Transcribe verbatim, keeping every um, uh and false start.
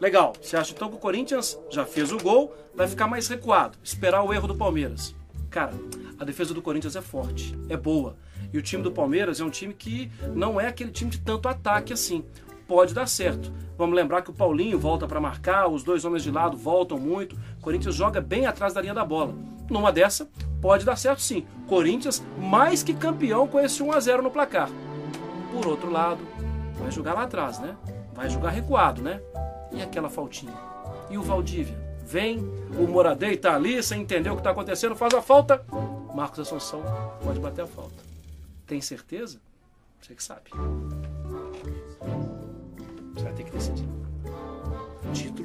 Legal, você acha então que o Corinthians já fez o gol, vai ficar mais recuado, esperar o erro do Palmeiras. Cara, a defesa do Corinthians é forte, é boa. E o time do Palmeiras é um time que não é aquele time de tanto ataque assim. Pode dar certo. Vamos lembrar que o Paulinho volta para marcar, os dois homens de lado voltam muito. O Corinthians joga bem atrás da linha da bola. Numa dessa, pode dar certo sim. Corinthians mais que campeão com esse um a zero no placar. Por outro lado, vai jogar lá atrás, né? Vai jogar recuado, né? E aquela faltinha? E o Valdívia? Vem, o Moradei tá ali, sem entender o que tá acontecendo, faz a falta. Marcos Assunção pode bater a falta. Tem certeza? Você que sabe. Você vai ter que decidir. Título.